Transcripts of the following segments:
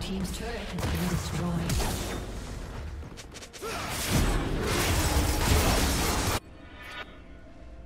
Team's turret has been destroyed.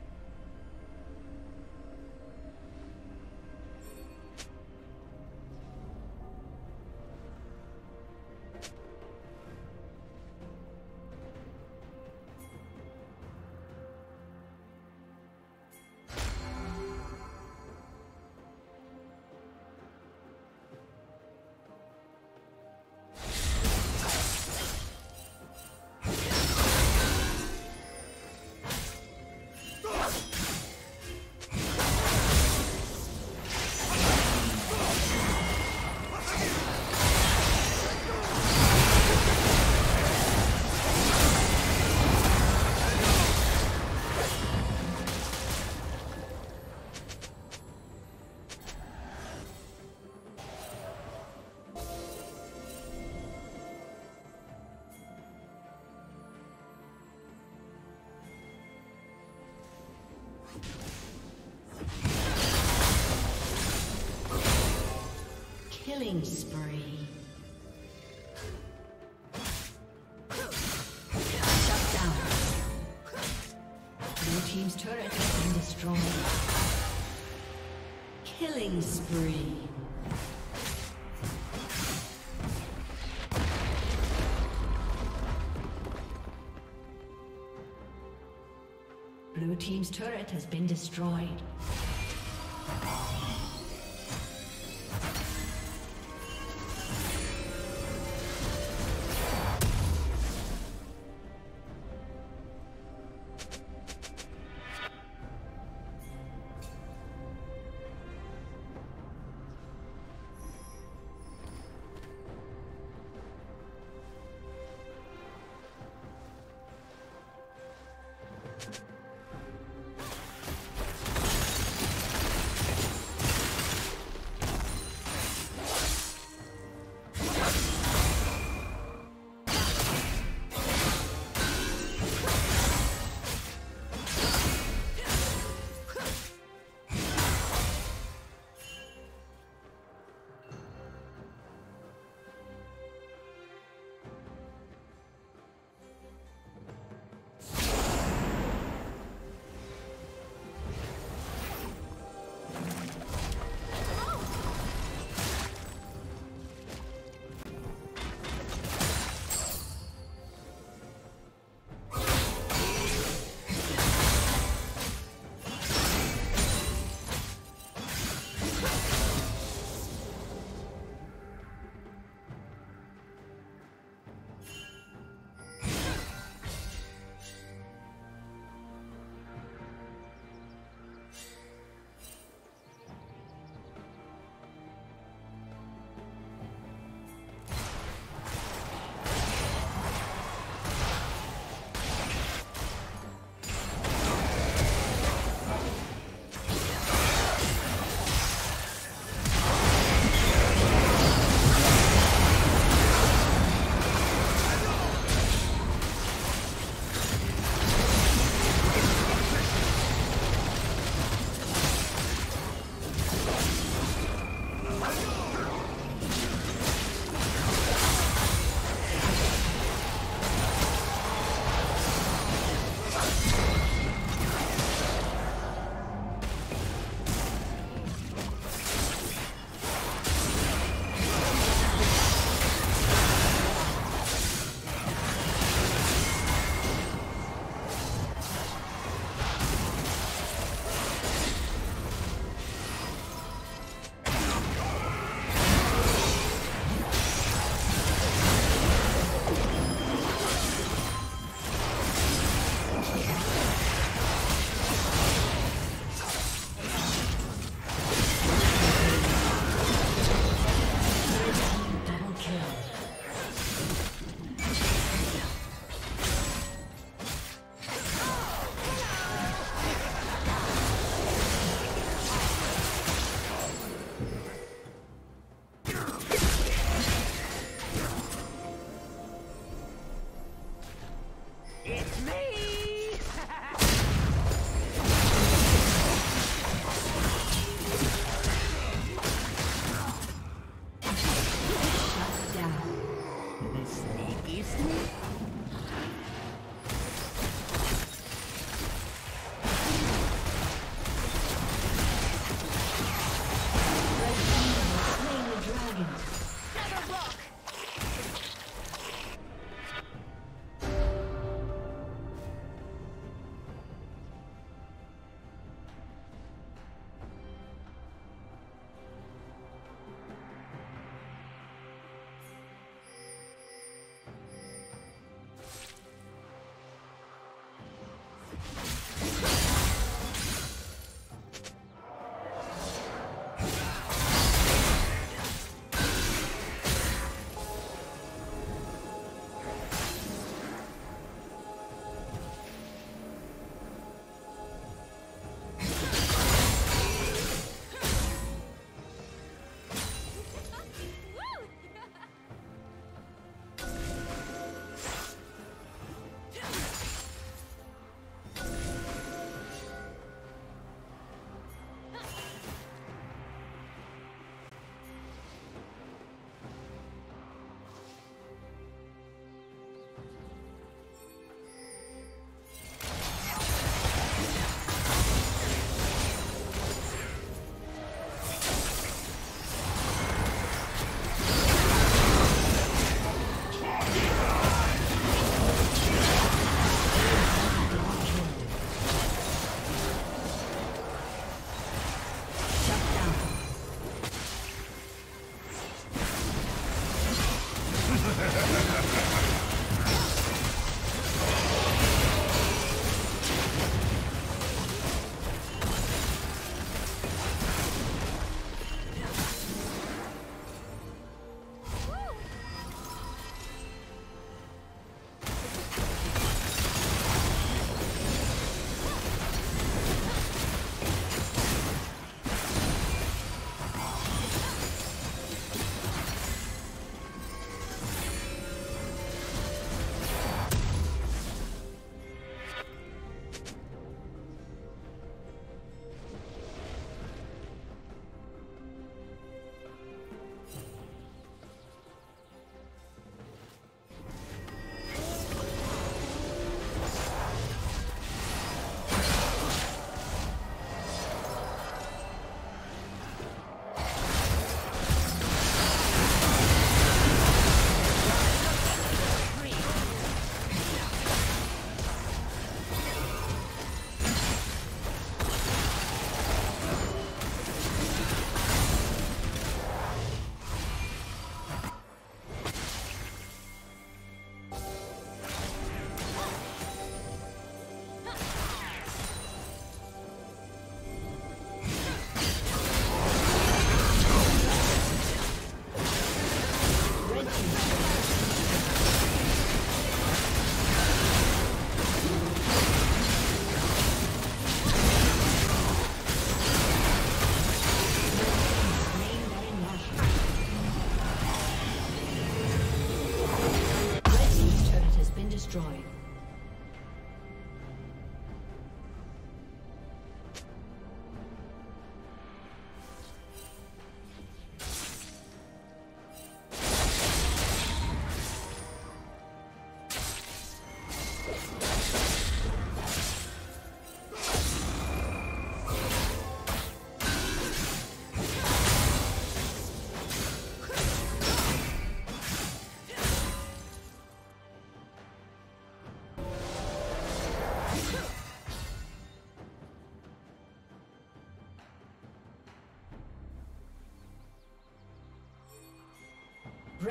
Killing spree. Shut down. Blue team's turret has been destroyed. Killing spree. Blue team's turret has been destroyed.